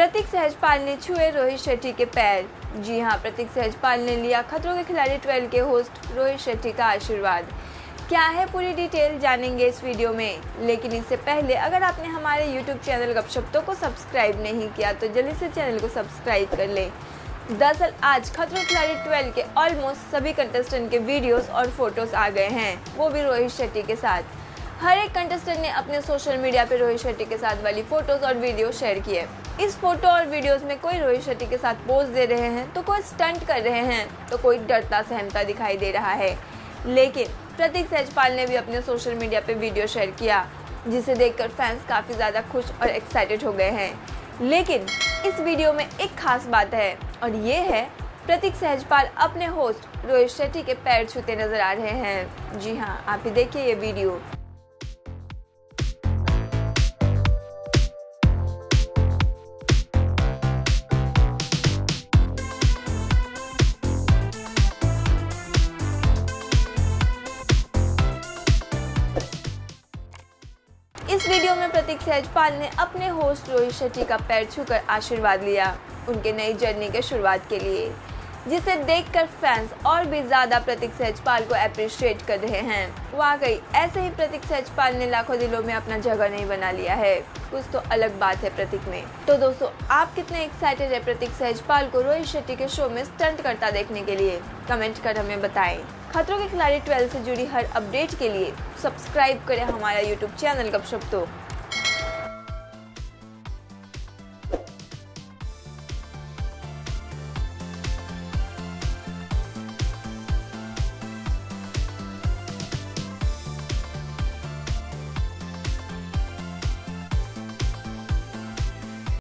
प्रतीक सहजपाल ने छुए रोहित शेट्टी के पैर। जी हां, प्रतीक सहजपाल ने लिया खतरों के खिलाड़ी 12 के होस्ट रोहित शेट्टी का आशीर्वाद। क्या है पूरी डिटेल जानेंगे इस वीडियो में, लेकिन इससे पहले अगर आपने हमारे YouTube चैनल गपशपतो को सब्सक्राइब नहीं किया तो जल्दी से चैनल को सब्सक्राइब कर लें। दरअसल आज खतरों के खिलाड़ी 12 के ऑलमोस्ट सभी कंटेस्टेंट के वीडियोस और फोटोज आ गए हैं, वो भी रोहित शेट्टी के साथ। हर एक कंटेस्टेंट ने अपने सोशल मीडिया पर रोहित शेट्टी के साथ वाली फोटोज और वीडियो शेयर किए। इस फोटो और वीडियोस में कोई रोहित शेट्टी के साथ पोज दे रहे हैं तो कोई स्टंट कर रहे हैं तो कोई डरता सहमता दिखाई दे रहा है। लेकिन प्रतीक सहजपाल ने भी अपने सोशल मीडिया पर वीडियो शेयर किया, जिसे देखकर फैंस काफ़ी ज़्यादा खुश और एक्साइटेड हो गए हैं। लेकिन इस वीडियो में एक खास बात है और ये है प्रतीक सहजपाल अपने होस्ट रोहित शेट्टी के पैर छूते नजर आ रहे हैं। जी हाँ, आप ही देखिए ये वीडियो। इस वीडियो में प्रतीक सहजपाल ने अपने होस्ट रोहित शेट्टी का पैर छूकर आशीर्वाद लिया उनके नई जर्नी के शुरुआत के लिए, जिसे देखकर फैंस और भी ज़्यादा प्रतीक सहजपाल को अप्रिशिएट कर रहे हैं। वाकई ऐसे ही प्रतीक सहजपाल ने लाखों दिलों में अपना जगह नहीं बना लिया है, कुछ तो अलग बात है प्रतीक में। तो दोस्तों, आप कितने एक्साइटेड है प्रतीक सहजपाल को रोहित शेट्टी के शो में स्टंट करता देखने के लिए? कमेंट कर हमें बताएं। खतरों के खिलाड़ी 12 से जुड़ी हर अपडेट के लिए सब्सक्राइब करें हमारा यूट्यूब चैनल गपशपतो।